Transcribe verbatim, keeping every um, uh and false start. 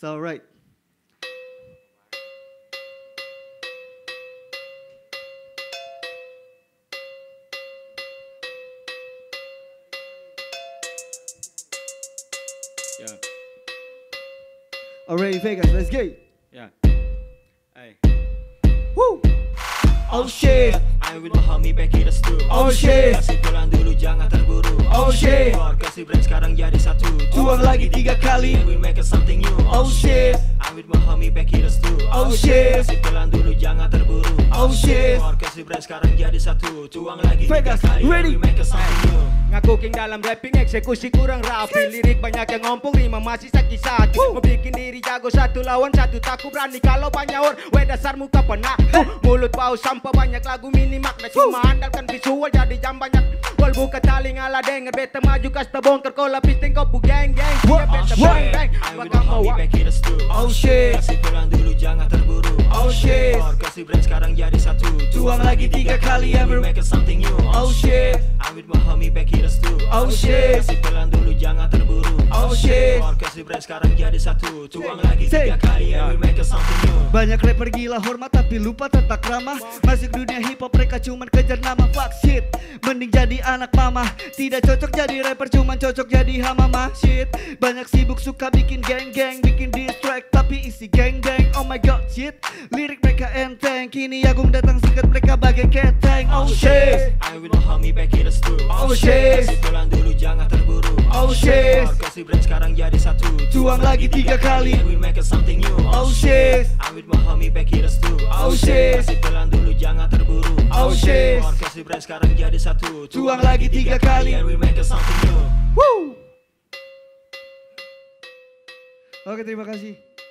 It's all right. Yeah. Already Vegas, let's go. Yeah. Hey. Woo. Oh shit. I'm with my homie back in the studio. Oh shit. Kasih pelan dulu jangan terburu. Oh shit. Kasih brand sekarang jadi satu. Dua lagi tiga kali. We make something new. Oh shit. I'm with my homie back in the studio. Oh shit. Kasih pelan dulu jangan terburu. Oh shit. Kasih brand sekarang jadi satu. Tuang lagi tiga kali. Ready. We make something new. Ngaku king dalam rapping, eksekusi kurang rapi. Lirik banyak yang ngompong, rima masih sakit-sakit. Membikin diri jago satu lawan satu, takut berani kalau panyaur. Weh dasar muka penak, uh, mulut bau sampah, banyak lagu mini makna. Cuma andalkan visual jadi jam banyak. Wal buka tali ngalah denger, bete maju kasta bongkar. Kau lapis ting kopu geng-geng, dia bete bang-bang. Bakal mau wak. Oh shit, kasih pelan dulu jangan terburu. Oh shit, kasih brand sekarang jadi satu. Tuang lagi tiga kali ever make something new. Oh shit, I'm with my homie back in. Oh shit, kasih pelan dulu jangan terburu. Oh shit, kasih brand sekarang jadi satu. Tuang lagi tiga kali, I will make something new. Banyak rapper gila hormat tapi lupa tetap ramah. Masuk dunia hip hop mereka cuman kejar nama. Fuck shit, mending jadi anak mama. Tidak cocok jadi rapper cuman cocok jadi hamama. Shit, banyak sibuk suka bikin geng-geng, bikin distract tapi isi geng-geng. Oh my god shit, lirik mereka enteng. Kini Agung datang sikat mereka bagai keteng. Oh shit, I will homie back in the studio. Oh shit, kasih pelan dulu jangan terburu. Oh shit, kasih brand sekarang jadi satu. Tuang lagi tiga kali, we make something new. Oh shit, I'm with my homie back in the studio. Oh shit, kasih pelan dulu jangan terburu. Oh shit, kasih brand sekarang jadi satu. Tuang lagi tiga kali, we make something new. Woo. Oke, terima kasih.